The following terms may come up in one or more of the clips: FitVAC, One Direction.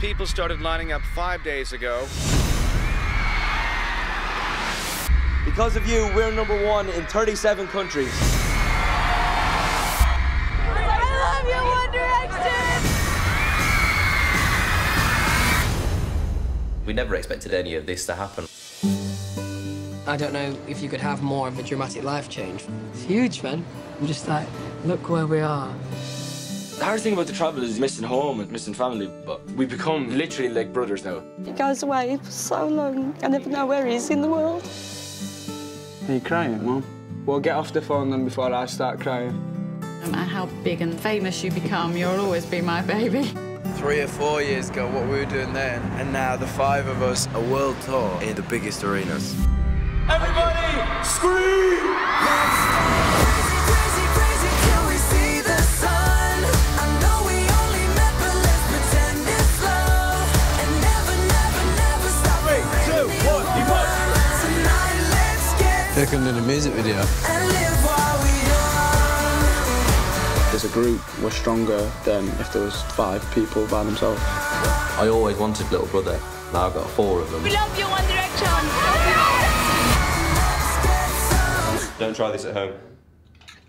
People started lining up 5 days ago. Because of you, we're number one in 37 countries. I love you, One Direction! We never expected any of this to happen. I don't know if you could have more of a dramatic life change. It's huge, man. I'm just like, look where we are. The hardest thing about the travel is missing home and missing family, but we become literally like brothers now. He goes away for so long, I never know where he is in the world. Are you crying, Mum? Well, get off the phone then before I start crying. No matter how big and famous you become, you'll always be my baby. 3 or 4 years ago, what we were doing then, and now the five of us, a world tour in the biggest arenas. Everybody, scream! Let's go! Here comes in a music video. As a group, we're stronger than if there was 5 people by themselves. I always wanted little brother. Now I've got 4 of them. We love you, One Direction. Don't try this at home.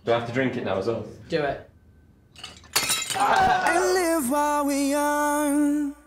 Do I have to drink it now as well? Do it. I live while we're young.